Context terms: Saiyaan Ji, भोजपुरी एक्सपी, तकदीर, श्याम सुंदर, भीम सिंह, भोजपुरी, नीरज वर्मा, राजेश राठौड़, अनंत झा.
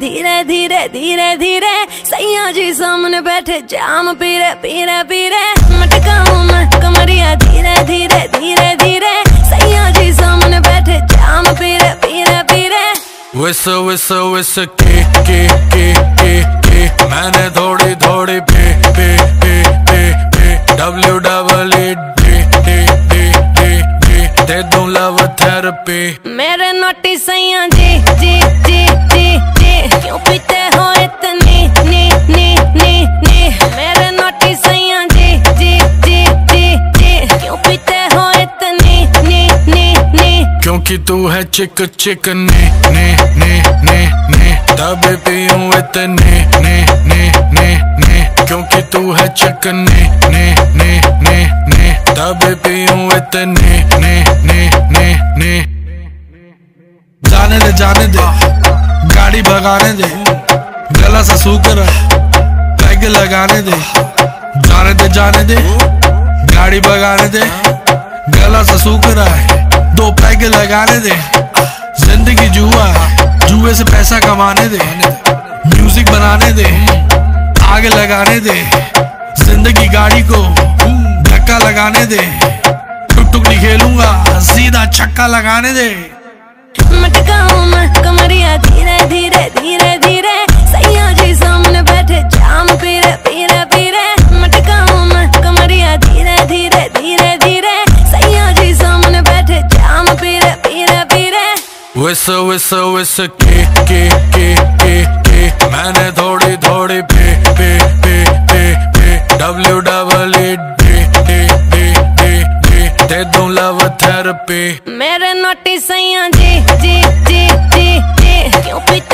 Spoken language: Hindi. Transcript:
धीरे धीरे धीरे धीरे सैया जी सामने बैठे जाम पीरे पीरे पीरे मटकाऊं मैं कमरिया धीरे धीरे धीरे धीरे सैया जी सामने बैठे जाम पीरे पीरे पीरे विस्सू विस्सू विस्सू की मैंने थोड़ी थोड़ी पी पी पी पी पी WWDDDD दे दूं लव थेरेपी मेरे नोटी सैया जी जी जी जी क्यों पीते हो इतनी नी नी नी नी मेरे नोटी सैयां जी जी जी जी जी क्यों पीते हो इतनी नी नी नी क्योंकि तू है चिक चिक नी नी नी नी नी तभी पीऊं इतनी नी नी नी नी क्योंकि तू है चिक नी नी नी नी नी तभी पीऊं इतनी नी नी नी नी जाने दे गाड़ी भगाने दे गला सा सूख रहा पैग लगाने दे जाने दे गाड़ी भगाने दे गला सा सूख रहा है दो पैग लगाने दे जिंदगी जुआ है जुए से पैसा कमाने दे म्यूजिक बनाने दे आग लगाने दे जिंदगी गाड़ी को धक्का लगाने दे टुक टुक नहीं खेलूंगा सीधा छक्का लगाने दे मटकाऊं मैं कमरिया धीरे धीरे धीरे धीरे सैया जी सामने बैठे जाम पीरे पीरे पीरे मटकाऊं मैं कमरिया धीरे धीरे धीरे धीरे सैया जी सामने बैठे जाम पीरे पीरे पीरे विस्सू विस्सू विस्सू की मैंने थोड़ी थोड़ी पी पी पी पी पी WWDDDD दे दूं लव थेरेपी मेरे नोटी सैया जी जी जी जी जी क्यों पीते